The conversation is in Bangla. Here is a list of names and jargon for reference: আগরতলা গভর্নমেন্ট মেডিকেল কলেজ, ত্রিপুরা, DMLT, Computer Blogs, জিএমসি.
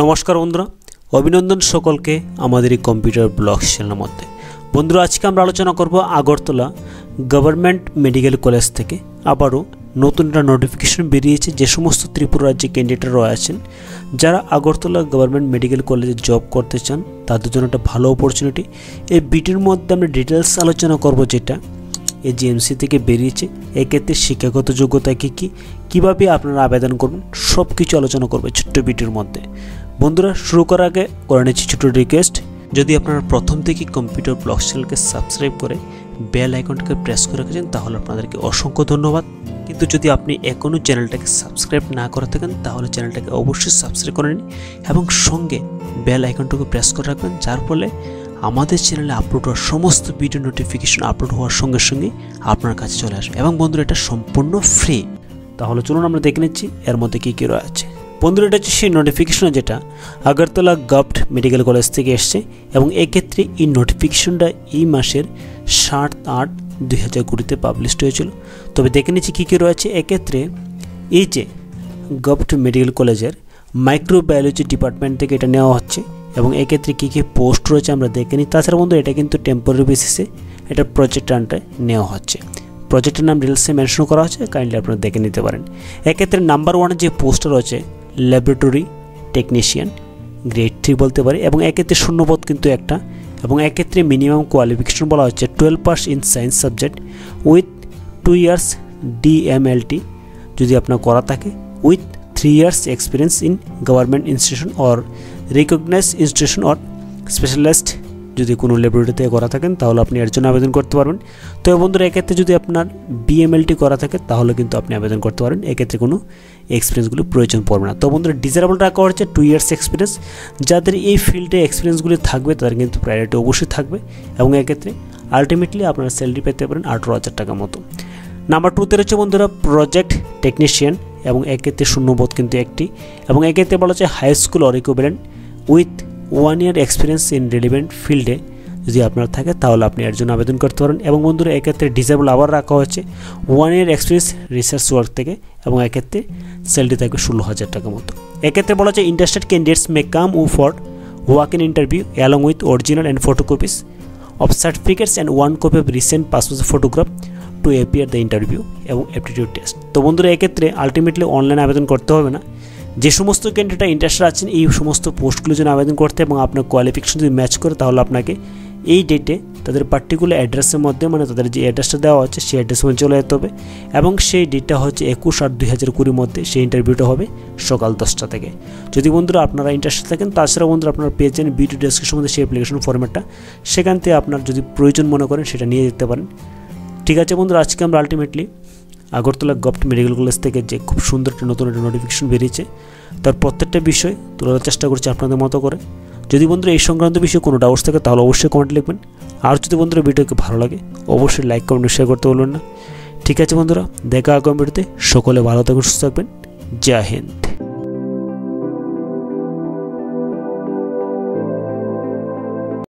নমস্কার বন্ধুরা অভিনন্দন সকলকে আমাদের এই কম্পিউটার ব্লগস চ্যানেলের মধ্যে বন্ধুরা আজকে আমরা আলোচনা করব আগরতলা গভর্নমেন্ট মেডিকেল কলেজ থেকে আবারো নতুন একটা নোটিফিকেশন বেরিয়েছে যে সমস্ত ত্রিপুরা রাজ্যে ক্যান্ডিডেট আছেন যারা আগরতলা গভর্নমেন্ট মেডিকেল কলেজে জব করতে চান তাদের জন্য একটা ভালো অপরচুনিটি এই ভিডিওর মধ্যে আমরা ডিটেইলস আলোচনা করব যেটা এই জিএমসি থেকে বেরিয়েছে এই ক্ষেত্রে শিক্ষাগত যোগ্যতা কি কি কিভাবে আপনারা আবেদন করবেন সবকিছু আলোচনা করব ছোট ভিডিওর মধ্যে বন্ধুরা শুরু করার আগে করে নিচ্ছি ছোট রিকোয়েস্ট যদি আপনারা প্রথম থেকে কম্পিউটার ব্লগস চ্যানেলকে সাবস্ক্রাইব করে বেল আইকনটাকে প্রেস করে রাখেন তাহলে আপনাদেরকে অসংখ্য ধন্যবাদ কিন্তু যদি আপনি এখনো চ্যানেলটাকে সাবস্ক্রাইব না করে থাকেন তাহলে চ্যানেলটাকে অবশ্যই সাবস্ক্রাইব করে নিন এবং সঙ্গে বেল আইকনটাকে প্রেস করে রাখবেন যার ফলে আমাদের চ্যানেলে আপলোড হওয়া সমস্ত ভিডিও নোটিফিকেশন আপলোড হওয়ার সঙ্গে সঙ্গে আপনার কাছে চলে আসবে এবং বন্ধুরা এটা সম্পূর্ণ ফ্রি তাহলে চলুন আমরা দেখে নিচ্ছি এর মধ্যে কী কী রয়েছে বন্ধুরা এটা হচ্ছে সেই নোটিফিকেশন যেটা আগরতলা গভর্নমেন্ট মেডিকেল কলেজ থেকে এসছে এবং এক্ষেত্রে এই নোটিফিকেশনটা এই মাসের 7-8-2020-তে পাবলিশড হয়েছিল তবে দেখে নিচ্ছি কী কী রয়েছে এক্ষেত্রে এই যে গভর্নমেন্ট মেডিকেল কলেজের মাইক্রোবায়োলজি ডিপার্টমেন্ট থেকে এটা নেওয়া হচ্ছে এবং এক্ষেত্রে কী কী পোস্ট রয়েছে আমরা দেখে নিই তাছাড়া বন্ধু এটা কিন্তু টেম্পোরারি বেসিসে এটা প্রজেক্ট আন্ডারে নেওয়া হচ্ছে প্রজেক্টের নাম রিলসে মেনশন করা হচ্ছে কাইন্ডলি আপনারা দেখে নিতে পারেন এক্ষেত্রে নাম্বার ওয়ানে যে পোস্ট রয়েছে ল্যাবরেটরি টেকনিশিয়ান গ্রেড 3 বলতে পারি এবং এক্ষেত্রে শূন্যপদ কিন্তু একটা এবং এক্ষেত্রে মিনিমাম কোয়ালিফিকেশন বলা হচ্ছে 12 pass in science subject with 2 years DMLT যদি আপনার করা থাকে with 3 years experience in government institution or recognized institution or specialist যদি কোনো ল্যাবরেটরিতে করা থাকেন তাহলে আপনি এর জন্য আবেদন করতে পারবেন তো বন্ধুরা এক্ষেত্রে যদি আপনার DMLT করা থাকে তাহলে কিন্তু আপনি আবেদন করতে পারেন এক্ষেত্রে কোনো এক্সপিরিয়েন্সগুলো প্রয়োজন পড়বে না তো বন্ধুরা ডিজারেবল রাখা হচ্ছে 2 ইয়ার্স এক্সপিরিয়েন্স যাদের এই ফিল্ডে এক্সপিরিয়েন্সগুলি থাকবে তাদের কিন্তু প্রায়োরিটি অবশ্যই থাকবে এবং এক্ষেত্রে আলটিমেটলি আপনারা স্যালারি পেতে পারেন 18,000 টাকা মতো নাম্বার 2-তে রয়েছে বন্ধুরা প্রজেক্ট টেকনিশিয়ান এবং এক্ষেত্রে শূন্যপদ কিন্তু একটি এবং এক্ষেত্রে বলা হচ্ছে high school or equivalent with 1 year experience in relevant ফিল্ডে যদি আপনার থাকে তাহলে আপনি এর জন্য আবেদন করতে পারেন এবং বন্ধুরা এক্ষেত্রে ডিসেবল আবার রাখা হয়েছে 1 ইয়ার এক্সপিরিয়েন্স রিসার্চ ওয়ার্ক থেকে এবং এক্ষেত্রে স্যালারি থাকবে 16,000 টাকা মতো এক্ষেত্রে বলা হচ্ছে interested candidates may come for walk in interview along with original and photocopies of certificates and 1 copy of recent passport photograph to appear the interview এবং অ্যাপটিটিউড টেস্ট তো বন্ধুরা এক্ষেত্রে আলটিমেটলি অনলাইনে আবেদন করতে হবে না যে সমস্ত ক্যান্ডিডেটরা ইন্টারেস্টেড আছেন এই সমস্ত পোস্টগুলোর জন্য আবেদন করতে এবং আপনার কোয়ালিফিকেশন যদি ম্যাচ করে তাহলে আপনাকে এই ডেটে তাদের পার্টিকুলার অ্যাড্রেসের মধ্যে মানে তাদের যে অ্যাড্রেসটা দেওয়া হচ্ছে সেই অ্যাড্রেসের মধ্যে চলে যেতে হবে এবং সেই ডেটটা হচ্ছে 21-8-2020 মধ্যে সেই ইন্টারভিউটা হবে সকাল 10টা থেকে যদি বন্ধুরা আপনারা ইন্টারেস্টেড থাকেন তাছাড়া বন্ধুরা আপনারা পেয়ে যান ভিডিও ডেসক্রিপশন মধ্যে সেই অ্যাপ্লিকেশন ফর্মেটটা সেখান থেকে আপনার যদি প্রয়োজন মনে করেন সেটা নিয়ে যেতে পারেন ঠিক আছে বন্ধুরা আজকে আমরা ultimately আগরতলা গভর্নমেন্ট মেডিকেল কলেজ থেকে যে খুব সুন্দর একটা নতুন একটা নোটিফিকেশন বেরিয়েছে তার প্রত্যেকটা বিষয় তোলার চেষ্টা করছি আপনাদের মতো করে যদি বন্ধুরা এই সংক্রান্ত বিষয়ে কোনো ডাউটস থাকে তাহলে অবশ্যই কমেন্ট লিখবেন আর যদি বন্ধুরা ভিডিওকে ভালো লাগে অবশ্যই লাইক কমেন্ট শেয়ার করতে বলবেন না ঠিক আছে বন্ধুরা দেখা হবে ভিডিওতে সকলে ভালো থাকুন সুস্থ থাকবেন জয় হিন্দ।